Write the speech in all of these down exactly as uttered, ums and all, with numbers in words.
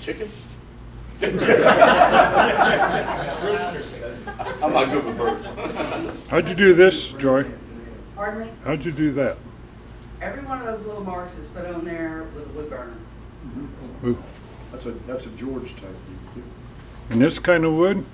Chicken? I'm not good with birds. How'd you do this, Joy? Pardon me? How'd you do that? Every one of those little marks is put on there with a wood burner. Mm-hmm. That's a that's a George type. And this kind of wood?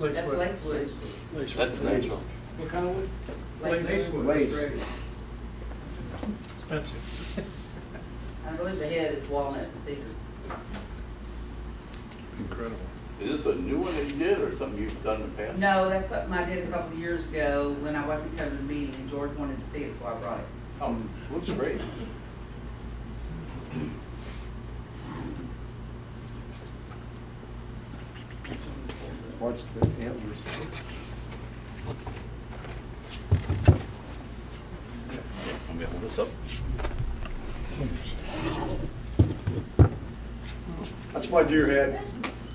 Lace that's wood. Lace wood. Lace wood. That's natural. What kind of wood? Lace, lace wood. Lace. Lace. Expensive. I believe the head is walnut and cedar. Incredible. Is this a new one that you did or something you've done in the past? No, that's something I did a couple of years ago when I wasn't coming to the meeting and George wanted to see it, so I brought it. Oh, looks great. Watch the antlers. Let me hold this up. That's my deer head.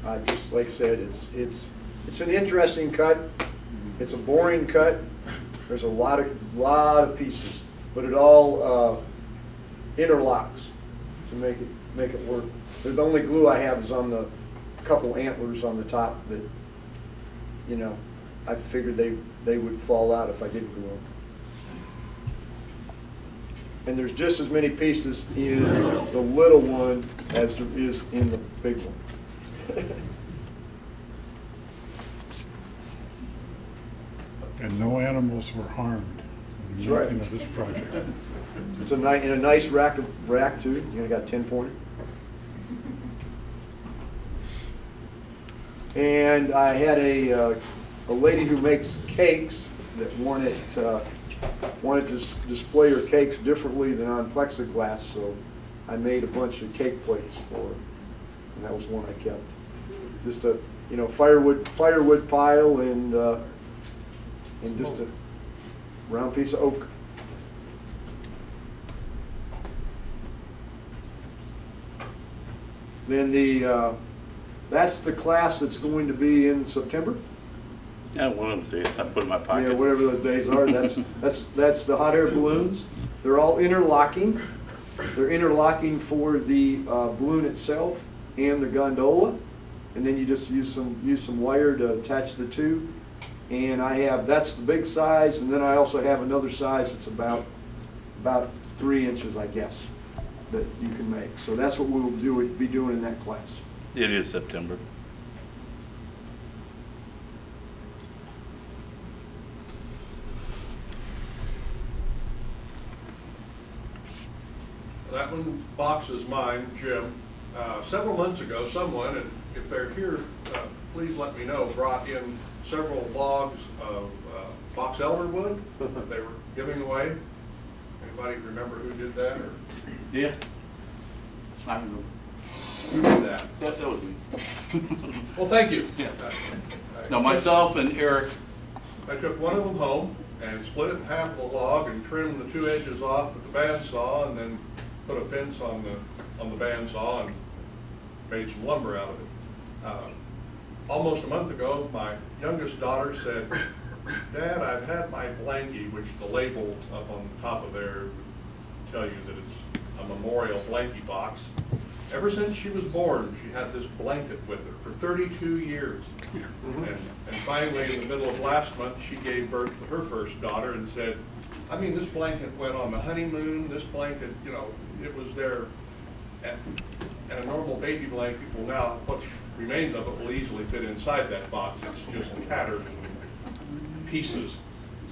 I just, like I said, it's it's it's an interesting cut. It's a boring cut. There's a lot of lot of pieces, but it all uh, interlocks to make it make it work. The only glue I have is on the couple antlers on the top that, you know, I figured they they would fall out if I did glue them. And there's just as many pieces in the little one as there is in the big one. And no animals were harmed in the making of this project. It's a nice, in a nice rack of rack too. You got ten pointer. And I had a uh, a lady who makes cakes that wanted. Uh, wanted to s display her cakes differently than on plexiglass, so I made a bunch of cake plates for her, and that was one I kept. Just a, you know, firewood firewood pile and uh, and just a round piece of oak. Then the uh, that's the class that's going to be in September. Yeah, one of those days I put in my pocket. Yeah, whatever those days are. That's that's that's the hot air balloons. They're all interlocking. They're interlocking for the uh, balloon itself and the gondola, and then you just use some use some wire to attach the two. And I have that's the big size, and then I also have another size that's about about three inches, I guess, that you can make. So that's what we'll do be doing in that class. It is September. That one box is mine, Jim. Uh, several months ago, someone, and if they're here, uh, please let me know, brought in several logs of uh, box elder wood that they were giving away. Anybody remember who did that? Or? Yeah. I remember. Who did that? That, that was me. Well, thank you. Yeah. I, I no, myself and Eric. I took one of them home and split it in half of the log and trimmed the two edges off with the bandsaw and then put a fence on the on the bandsaw and made some lumber out of it. Uh, almost a month ago, my youngest daughter said, "Dad, I've had my blankie," which the label up on the top of there would tell you that it's a memorial blankie box. Ever since she was born, she had this blanket with her for thirty-two years. Mm-hmm. and, and finally, in the middle of last month, she gave birth to her first daughter and said, I mean, this blanket went on the honeymoon, this blanket, you know, it was there, and, and a normal baby blanket will now, what remains of it will easily fit inside that box. It's just tattered in pieces.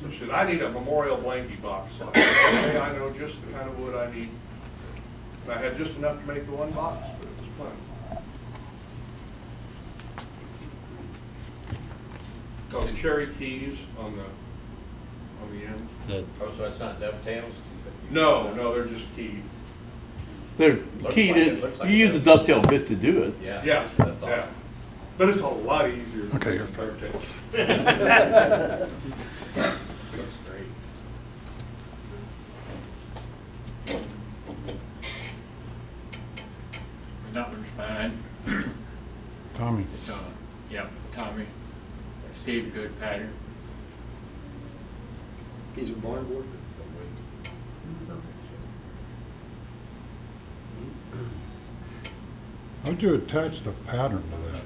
So she said, I need a memorial blanket box. So I said, okay, I know just the kind of wood I need. And I had just enough to make the one box, but it was plenty. cherry keys on the on the end. The, oh, so it's not dovetails? No, no, they're just keyed. They're keyed. Like it, like you use a dovetail bit to do it. Yeah. Yeah. So that's awesome. Yeah. But it's a lot easier. Okay, you're dovetails. Looks great. That one's fine. Tommy. It's, uh, yep, Tommy. Steve, good pattern. He's a barn board. How'd you attach the pattern to that?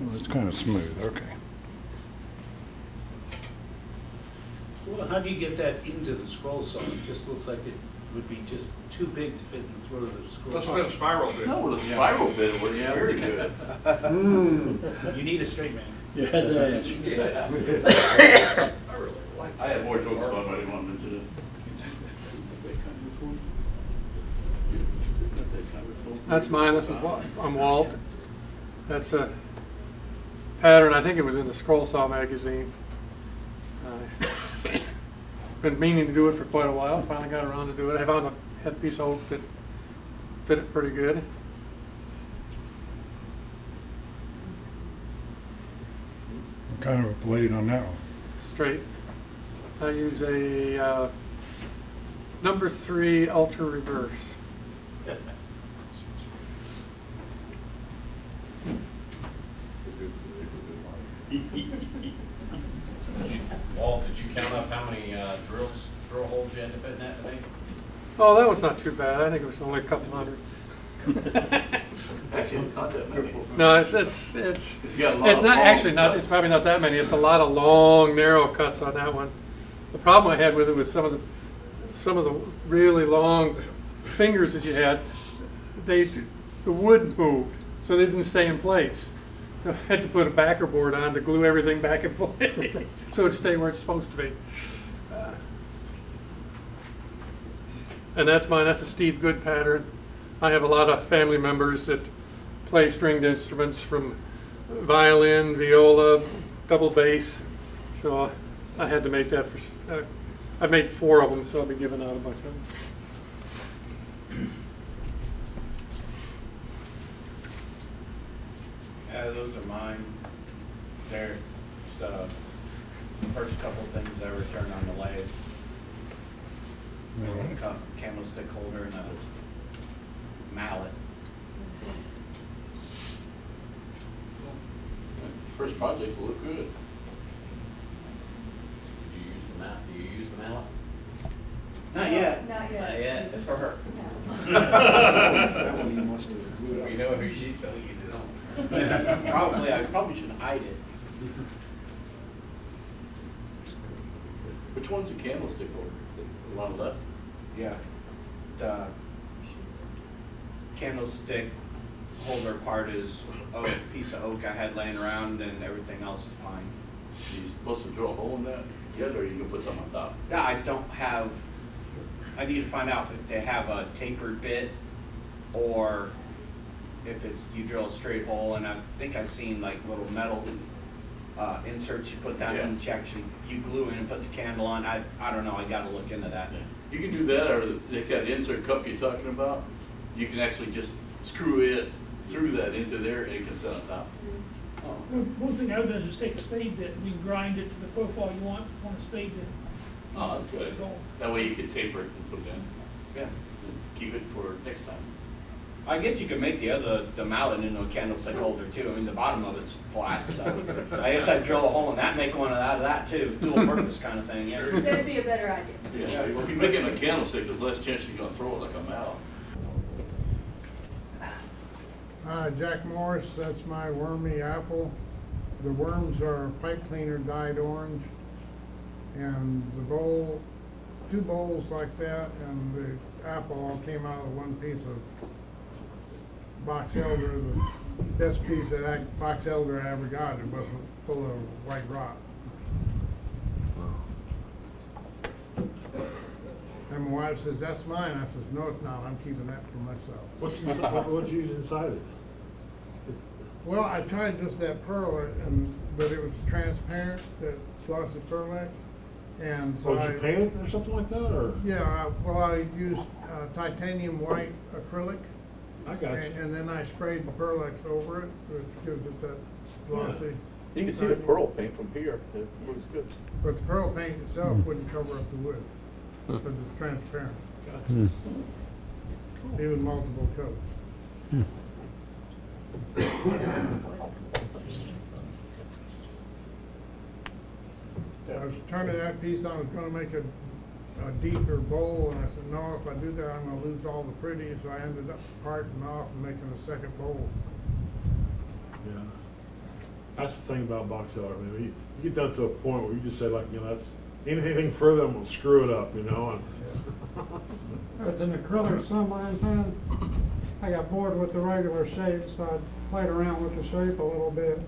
Well, it's kind of smooth, okay. Well, how do you get that into the scroll saw? It just looks like it would be just too big to fit in through the scroll saw. Let's get a spiral bit. No, the spiral bit works yeah, very good. mm. You need a straight man. Yeah, yeah. yeah. yeah. I really like that. I have more jokes about what I wanted to do. That's mine. This is I'm Walt. That's a pattern. I think it was in the Scroll Saw magazine. Uh, been meaning to do it for quite a while. Finally got around to do it. I found a headpiece old that fit it pretty good. What kind of a blade on that one? Straight. I use a uh, number three ultra reverse. Walt, did you count up how many uh, drills, drill holes you had to fit in that today? Oh, that was not too bad. I think it was only a couple hundred. Actually, it's not that many. No, it's it's it's it's not actually not. It's probably not that many. It's a lot of long, narrow cuts on that one. The problem I had with it was some of the some of the really long fingers that you had. They the wood moved, so they didn't stay in place. I had to put a backer board on to glue everything back in place so it stayed where it's supposed to be. Uh, and that's mine. That's a Steve Good pattern. I have a lot of family members that play stringed instruments, from violin, viola, double bass. So I had to make that for. Uh, I've made four of them, so I'll be giving out a bunch of them. Yeah, those are mine. They're just, uh, the first couple things I returned on the lathe. Mm-hmm. The candlestick holder and a mallet. First project will look good. Did you use the mallet? Do you use the mallet? Not yet. Not yet. Not yet. It's for her. No. We know who she's going to use it on. probably, I probably should hide it. Which one's a candlestick holder? The one left? Yeah. The candlestick holder part is a piece of oak I had laying around, and everything else is mine. You supposed to drill a hole in that? Yeah, or you can put something on top? Yeah, I don't have. I need to find out if they have a tapered bit or. If it's you drill a straight hole, and I think I've seen like little metal uh, inserts you put down yeah. in the actually you glue in and put the candle on. I I don't know. I got to look into that. Yeah. You can do that, or like that insert cup you're talking about. You can actually just screw it through that into there, and it can sit on top. Oh. Well, one thing I've done is just take a spade bit and you grind it to the profile you want on a spade bit. Oh, that's good. That way you can taper it and put it in. Yeah. And keep it for next time. I guess you could make the other, the mallet into a candlestick holder too. I mean, the bottom of it's flat, so I guess I'd drill a hole in that and make one out of that too. Dual purpose kind of thing, yeah. That'd be a better idea. Yeah, well, if you make it in a candlestick, there's less chance you're going to throw it like a mallet. Uh, Jack Morris, that's my wormy apple. The worms are pipe cleaner dyed orange. And the bowl, two bowls like that, and the apple all came out of one piece of box elder, the best piece of that box elder I ever got. It wasn't full of white rot. I and my wife says, that's mine. I says, no, it's not. I'm keeping that for myself. What's, what's used inside it? It's well, I tried just that pearl, and but it was transparent, that glossy pearlax. And so oh, did you paint it or something like that? Or? Yeah, I, well, I used uh, titanium white acrylic. I got and, you. And then I sprayed the pearlax over it, which gives it that glossy. Yeah. You can see the pearl paint from here. It looks good. But the pearl paint itself wouldn't cover up the wood because it's transparent. Gotcha. Mm. Cool. Even multiple coats. Mm. I was turning that piece on. I was going to make a, a deeper bowl, and I said, no, if I do that, I'm going to lose all the pretty. So I ended up parting off and making a second bowl. Yeah. That's the thing about box art. I mean, you, you get down to a point where you just say, like, you know, that's anything further will screw it up, you know. As an acrylic semi-in pen, I got bored with the regular shape, so I played around with the shape a little bit.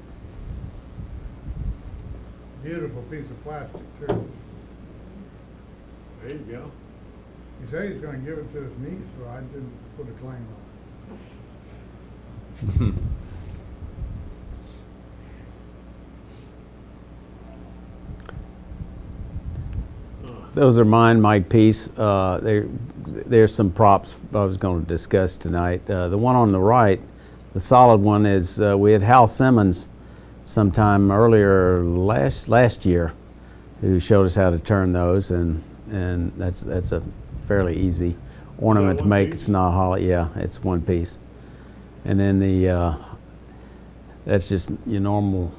Beautiful piece of plastic too. There you go. He said he's going to give it to his niece, so I didn't put a claim on it. Those are mine, Mike Peace. Uh, there, there's some props I was going to discuss tonight. Uh, the one on the right, the solid one, is uh, we had Hal Simmons sometime earlier last last year, who showed us how to turn those, and and that's that's a fairly easy ornament to make. Piece? It's not holly, yeah, it's one piece. And then the uh, that's just your normal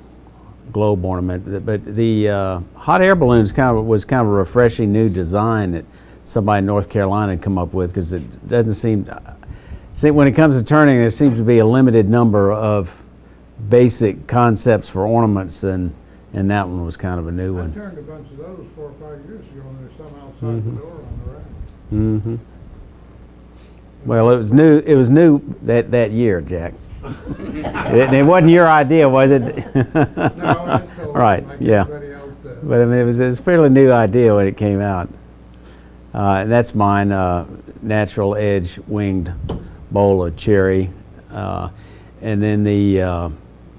globe ornament, but the uh, hot air balloons kind of was kind of a refreshing new design that somebody in North Carolina had come up with, because it doesn't seem, see, when it comes to turning, there seems to be a limited number of basic concepts for ornaments, and and that one was kind of a new I one. I turned a bunch of those four or five years ago, and there's some outside mm-hmm. the door on the rack. Mm-hmm. Well, it was new. It was new that that year, Jack. it, it wasn't your idea, was it? No, right, like yeah. But I mean, it was, it was a fairly new idea when it came out. Uh, and that's mine, uh, natural edge winged bowl of cherry. Uh, and then the, uh,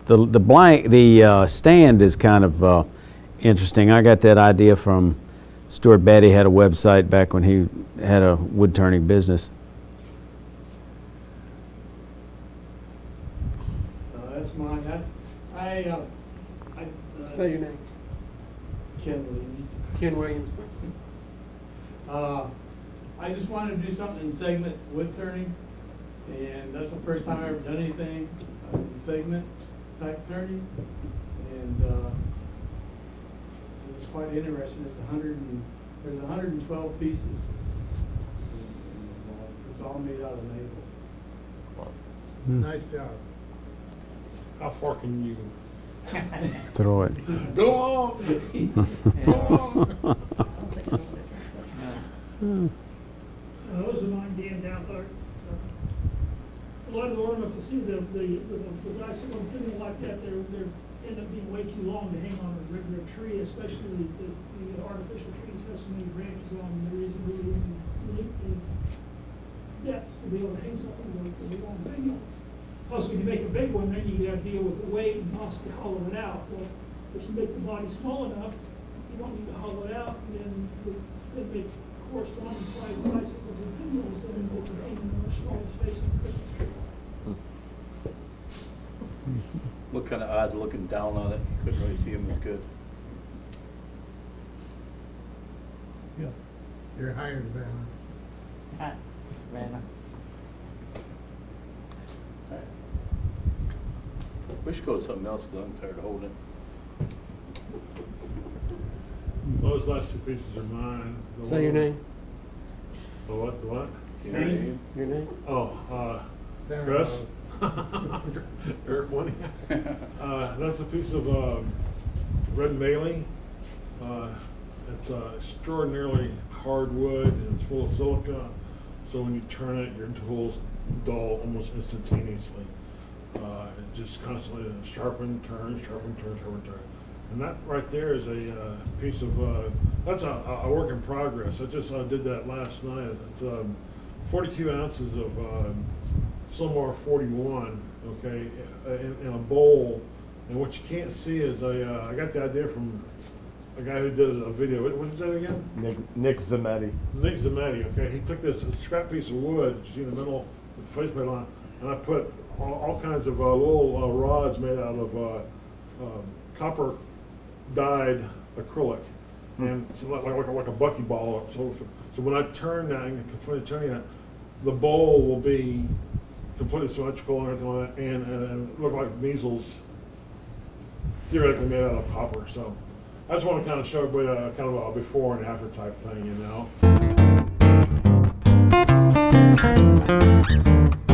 the, the, blank, the uh, stand is kind of uh, interesting. I got that idea from Stuart Batty, had a website back when he had a wood turning business. I, uh, I, uh, say your name. Ken Williams. Ken Williams. Uh, I just wanted to do something in segment wood turning, and that's the first time I've ever done anything uh, in segment type turning, and uh, it was quite interesting. There's a hundred and there's one hundred twelve pieces. And, and, uh, it's all made out of maple. Mm. Nice job. How far can you throw it? Go on! Go on! Those are mine, Dan Douthart. A lot of the ornaments I see, the, the, the nice little thing like that, they're, they're end up being way too long to hang on a regular tree, especially the, the, the artificial trees have so many branches on them. There isn't really any depth to be able to hang something like the long thing on. Plus, when you make a big one, then you got to deal with the weight and possibly hollow it out. Well, if you make the body small enough, you don't need to hollow it out, and then it makes corresponding size bicycles and wheels that are overhanging in a much smaller space than Christmas tree. Look kind of odd looking down on it. You couldn't really see him as good. Yeah. You're hired, Vanna. Hi, Vanna. We should go with something else because I'm tired of holding it. Those last two pieces are mine. The Say your name. The what? The what? Your name. Your name? Oh, uh, Chris. Eric Winnie. Uh, that's a piece of uh, red bailey. Uh, it's uh, extraordinarily hard wood, and it's full of silica. So when you turn it, your tools dull almost instantaneously. Uh, it just constantly sharpen, turn, sharpen, turn, sharpen, turn. And that right there is a uh, piece of uh, that's a, a work in progress. I just uh, did that last night. It's um, forty-two ounces of um, Slimar forty-one, okay, in, in a bowl. And what you can't see is I, uh, I got the idea from a guy who did a video. What, what is that again? Nick, Nick Zametti. Nick Zametti, okay. He took this scrap piece of wood, you see in the middle with the face plate on, and I put all, all kinds of uh, little uh, rods made out of uh, uh, copper dyed acrylic. Hmm. And it's like, like, like a bucky ball. So, so when I turn that and continue turning that, the bowl will be completely symmetrical and everything like that, and, and, and look like measles. Theoretically made out of copper, so I just want to kind of show everybody a, kind of a before and after type thing, you know.